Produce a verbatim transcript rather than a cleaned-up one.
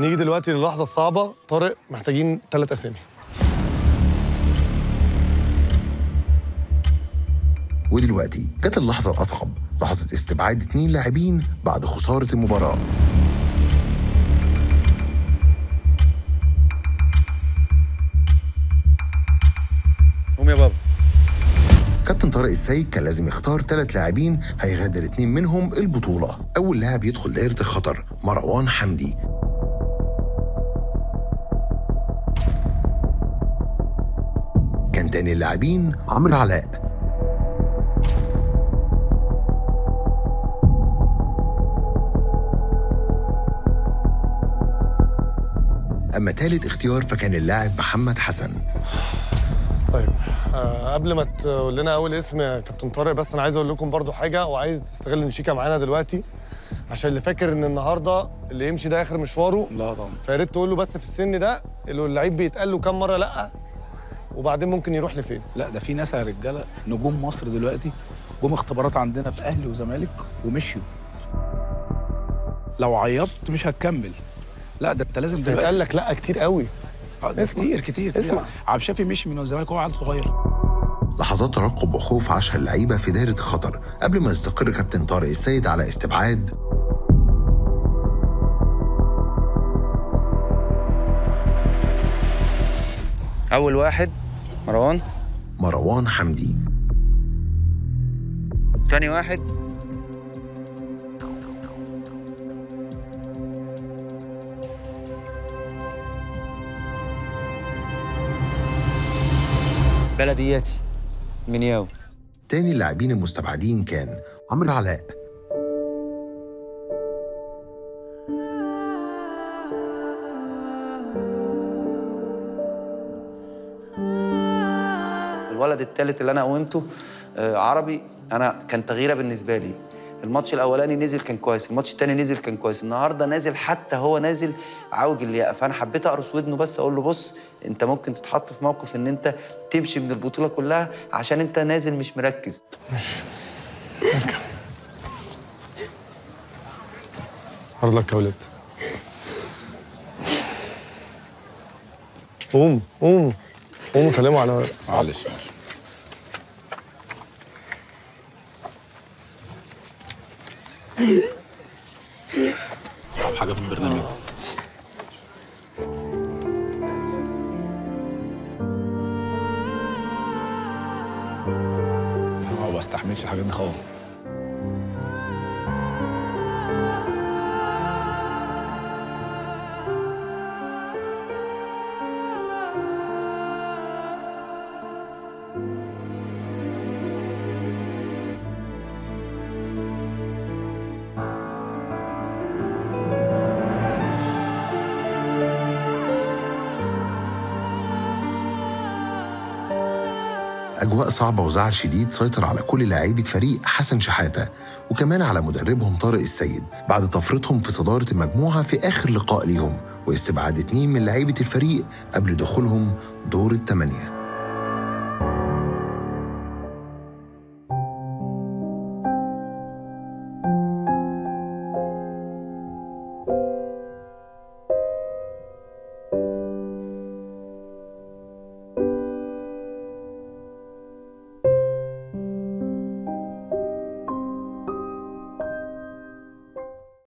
نيجي دلوقتي للحظه الصعبه. طارق، محتاجين ثلاث اسامي. ودلوقتي جت اللحظه الاصعب، لحظه استبعاد اثنين لاعبين بعد خساره المباراه. قوم يا بابا. كابتن طارق السيد كان لازم يختار ثلاث لاعبين هيغادر اثنين منهم البطوله. اول لاعب يدخل دائره الخطر مروان حمدي. كان تاني اللاعبين عمرو علاء. أما تالت اختيار فكان اللاعب محمد حسن. طيب أه قبل ما تقول لنا أول اسم يا كابتن طارق، بس أنا عايز أقول لكم برضو حاجة، وعايز استغل نشيكة معانا دلوقتي، عشان اللي فاكر إن النهاردة اللي يمشي ده آخر مشواره. لا طبعا. فيا ريت تقول له بس في السن ده اللعيب بيتقال له كام مرة لأ، وبعدين ممكن يروح لفين. لا ده في ناس يا رجالة نجوم مصر دلوقتي جم اختبارات عندنا في أهلي وزمالك ومشيوا. لو عيطت مش هتكمل. لا ده انت لازم دلوقتي قال لك لا كتير قوي. كتير كتير اسمع. عبد الشافي مشي من الزمالك وهو عيل صغير. لحظات ترقب وخوف عاشها اللعيبه في دايره الخطر قبل ما يستقر كابتن طارق السيد على استبعاد اول واحد مروان مروان حمدي، تاني واحد بلدياتي منياوي. تاني اللاعبين المستبعدين كان عمرو علاء، الولد الثالث اللي انا قومته عربي. انا كان تغييره بالنسبه لي، الماتش الاولاني نزل كان كويس، الماتش الثاني نزل كان كويس، النهارده نازل حتى هو نازل عوج اللياقه. فانا حبيت اقرص ودنه بس اقول له بص انت ممكن تتحط في موقف ان انت تمشي من البطوله كلها عشان انت نازل مش مركز. ماشي اركب. ارضك يا ولد. قوم قوم قوم سلموا على معلش. صعب حاجه في البرنامج. ما بستحملش الحاجات دي خالص. أجواء صعبة وزعل شديد سيطر على كل لاعيبة فريق حسن شحاته، وكمان على مدربهم طارق السيد بعد طفرتهم في صدارة المجموعة في آخر لقاء ليهم، واستبعاد اتنين من لاعيبة الفريق قبل دخولهم دور الثمانية.